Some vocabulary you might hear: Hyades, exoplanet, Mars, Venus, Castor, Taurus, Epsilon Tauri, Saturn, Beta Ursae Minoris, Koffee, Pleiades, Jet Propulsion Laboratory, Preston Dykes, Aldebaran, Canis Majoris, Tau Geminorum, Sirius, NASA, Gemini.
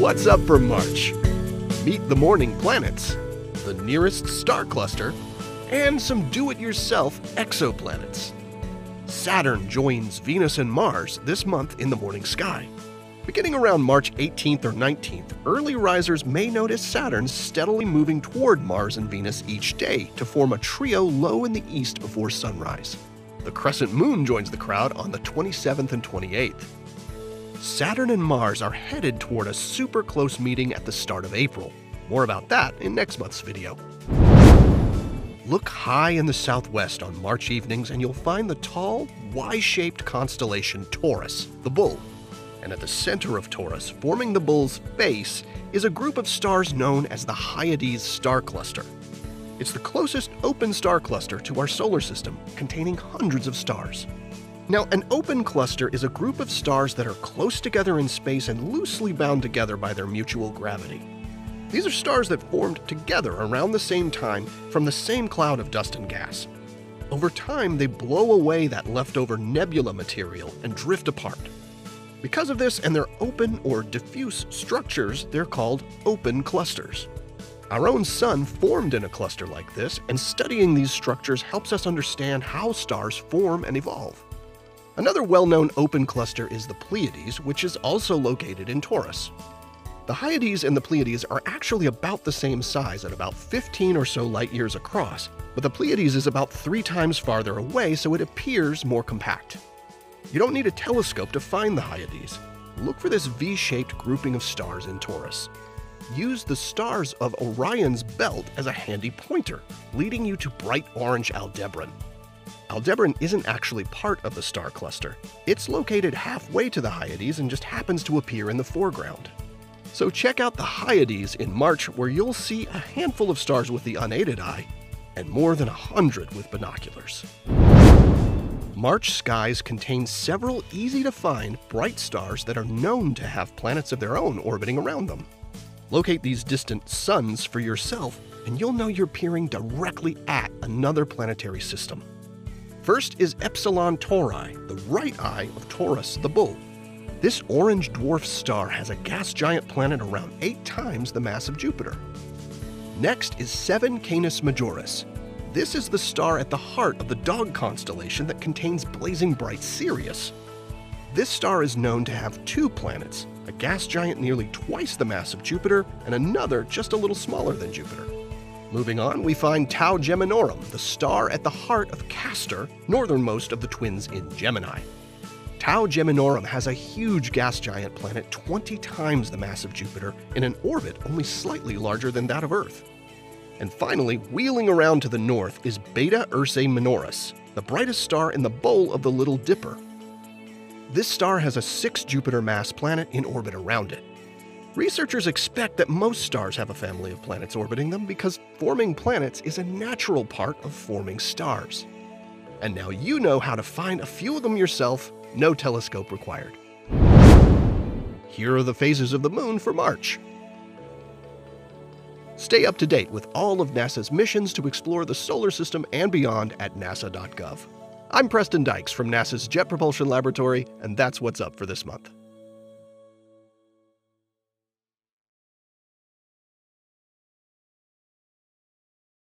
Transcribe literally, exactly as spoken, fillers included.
What's up for March? Meet the morning planets, the nearest star cluster, and some do-it-yourself exoplanets. Saturn joins Venus and Mars this month in the morning sky. Beginning around March eighteenth or nineteenth, early risers may notice Saturn steadily moving toward Mars and Venus each day to form a trio low in the east before sunrise. The crescent moon joins the crowd on the twenty-seventh and twenty-eighth. Saturn and Mars are headed toward a super close meeting at the start of April. More about that in next month's video. Look high in the southwest on March evenings and you'll find the tall, Y-shaped constellation Taurus, the bull. And at the center of Taurus, forming the bull's face, is a group of stars known as the Hyades star cluster. It's the closest open star cluster to our solar system, containing hundreds of stars. Now, an open cluster is a group of stars that are close together in space and loosely bound together by their mutual gravity. These are stars that formed together around the same time from the same cloud of dust and gas. Over time, they blow away that leftover nebula material and drift apart. Because of this and their open or diffuse structures, they're called open clusters. Our own sun formed in a cluster like this, and studying these structures helps us understand how stars form and evolve. Another well-known open cluster is the Pleiades, which is also located in Taurus. The Hyades and the Pleiades are actually about the same size at about fifteen or so light years across, but the Pleiades is about three times farther away, so it appears more compact. You don't need a telescope to find the Hyades. Look for this V-shaped grouping of stars in Taurus. Use the stars of Orion's belt as a handy pointer, leading you to bright orange Aldebaran. Aldebaran isn't actually part of the star cluster. It's located halfway to the Hyades and just happens to appear in the foreground. So check out the Hyades in March, where you'll see a handful of stars with the unaided eye and more than a hundred with binoculars. March skies contain several easy-to-find bright stars that are known to have planets of their own orbiting around them. Locate these distant suns for yourself, and you'll know you're peering directly at another planetary system. First is Epsilon Tauri, the right eye of Taurus the bull. This orange dwarf star has a gas giant planet around eight times the mass of Jupiter. Next is seven Canis Majoris. This is the star at the heart of the dog constellation that contains blazing bright Sirius. This star is known to have two planets, a gas giant nearly twice the mass of Jupiter and another just a little smaller than Jupiter. Moving on, we find Tau Geminorum, the star at the heart of Castor, northernmost of the twins in Gemini. Tau Geminorum has a huge gas giant planet twenty times the mass of Jupiter in an orbit only slightly larger than that of Earth. And finally, wheeling around to the north is Beta Ursae Minoris, the brightest star in the bowl of the Little Dipper. This star has a six Jupiter mass planet in orbit around it. Researchers expect that most stars have a family of planets orbiting them because forming planets is a natural part of forming stars. And now you know how to find a few of them yourself. No telescope required. Here are the phases of the moon for March. Stay up to date with all of NASA's missions to explore the solar system and beyond at nasa dot gov. I'm Preston Dykes from NASA's Jet Propulsion Laboratory, and that's what's up for this month.